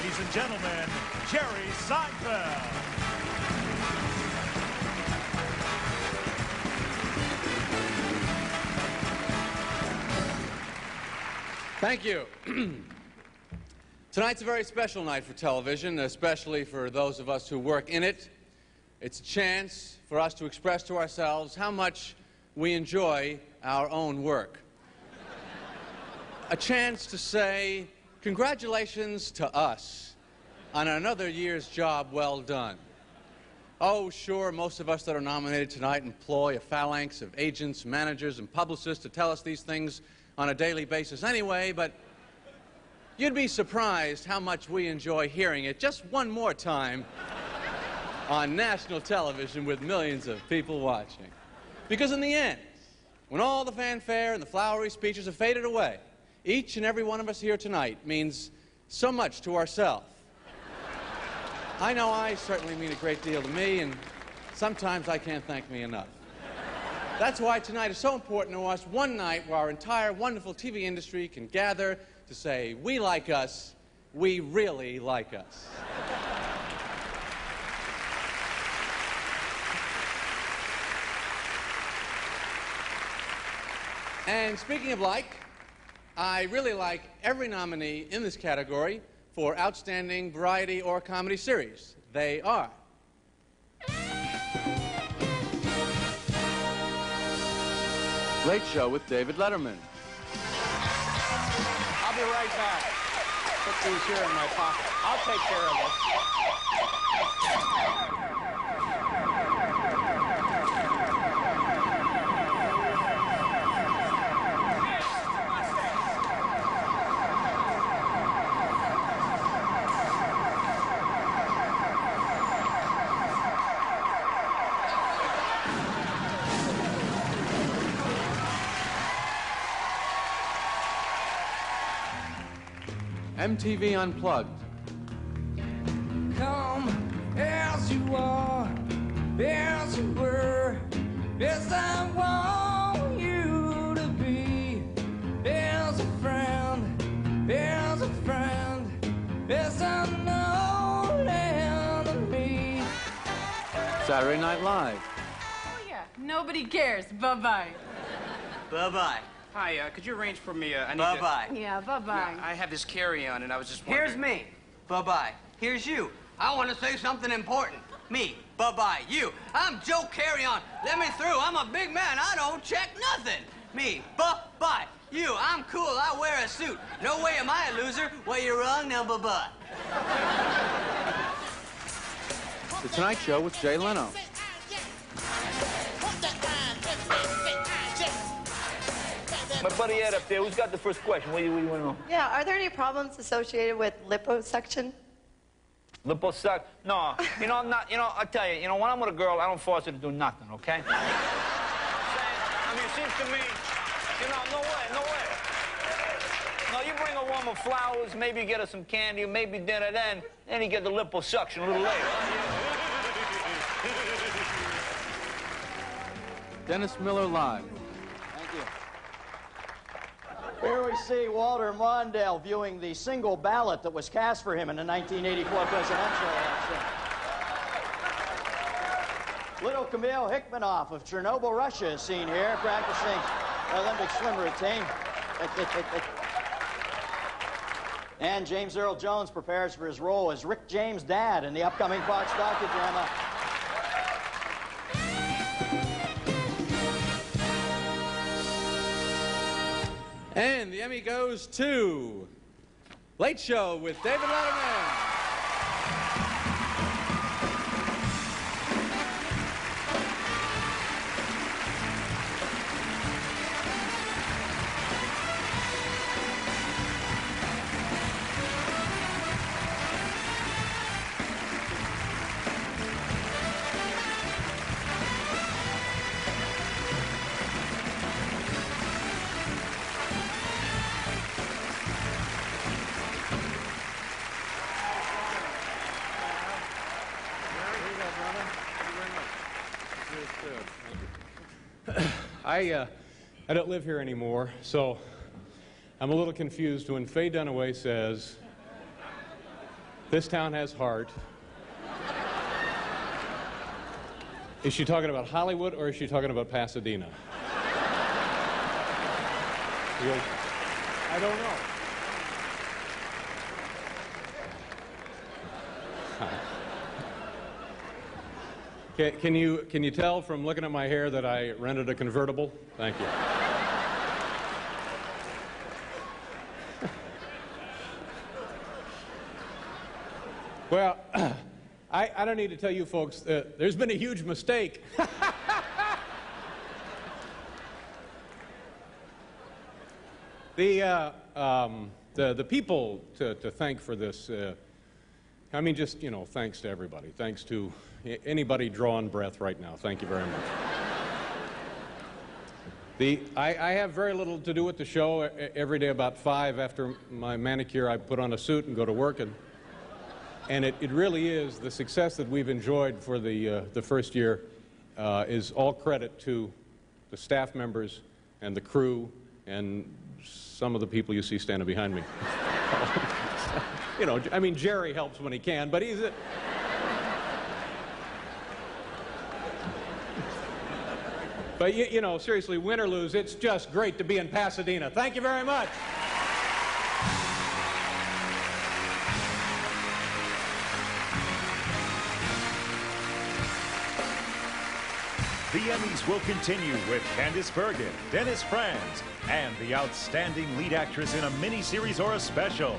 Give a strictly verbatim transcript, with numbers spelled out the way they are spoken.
Ladies and gentlemen, Jerry Seinfeld. Thank you. Tonight's a very special night for television, especially for those of us who work in it. It's a chance for us to express to ourselves how much we enjoy our own work. A chance to say, congratulations to us on another year's job well done. Oh, sure, most of us that are nominated tonight employ a phalanx of agents, managers, and publicists to tell us these things on a daily basis anyway, but you'd be surprised how much we enjoy hearing it just one more time on national television with millions of people watching. Because in the end, when all the fanfare and the flowery speeches have faded away, each and every one of us here tonight means so much to ourselves. I know I certainly mean a great deal to me, and sometimes I can't thank me enough. That's why tonight is so important to us, one night where our entire wonderful T V industry can gather to say, we like us, we really like us. And speaking of like, I really like every nominee in this category for Outstanding Variety or Comedy Series. They are Late Show with David Letterman. I'll be right back. Put these here in my pocket. I'll take care of M T V Unplugged. Come as you are, as you were, as I want you to be, as a friend, as a friend, as an old enemy. Saturday Night Live. Oh yeah, nobody cares. Bye-bye. Bye-bye. Hi, uh, could you arrange for me? Uh, I need bye-bye. To... Yeah, bye-bye. No, I have this carry-on, and I was just wondering... Here's me. Bye-bye. Here's you. I want to say something important. Me. Bye-bye. You. I'm Joe Carry-on. Let me through. I'm a big man. I don't check nothing. Me. Bye-bye. You. I'm cool. I wear a suit. No way am I a loser. Well, you're wrong. Now, bye-bye. The Tonight Show with Jay Leno. My buddy Ed up there, who's got the first question? What do you, you want to know? Yeah, are there any problems associated with liposuction? Liposuction? No. You know, not, you know, I'll tell you, you know, when I'm with a girl, I don't force her to do nothing, okay? I mean, it seems to me, you know, no way, no way. No, you bring a woman flowers, maybe you get her some candy, maybe dinner, then, then you get the liposuction a little later. Dennis Miller Live. Here we see Walter Mondale viewing the single ballot that was cast for him in the nineteen eighty-four presidential election. Little Camille Hickmanoff of Chernobyl, Russia is seen here practicing Olympic swim routine. And James Earl Jones prepares for his role as Rick James' dad in the upcoming Fox docudrama. And the Emmy goes to Late Show with David Letterman. I, uh, I don't live here anymore, so I'm a little confused when Faye Dunaway says, This town has heart. Is she talking about Hollywood or is she talking about Pasadena? You're, I don't know. Can, can you can you tell from looking at my hair that I rented a convertible? Thank you. Well, I, I don't need to tell you folks that there's been a huge mistake. the, uh, um, the the people to, to thank for this. Uh, I mean, just, you know, thanks to everybody. Thanks to anybody drawing breath right now. Thank you very much. the, I, I have very little to do with the show. Every day about five after my manicure, I put on a suit and go to work. And, and it, it really is the success that we've enjoyed for the, uh, the first year uh, is all credit to the staff members and the crew and some of the people you see standing behind me. You know, I mean, Jerry helps when he can, but he's... A... But, you, you know, seriously, win or lose, it's just great to be in Pasadena. Thank you very much. The Emmys will continue with Candace Bergen, Dennis Franz, and the outstanding lead actress in a miniseries or a special.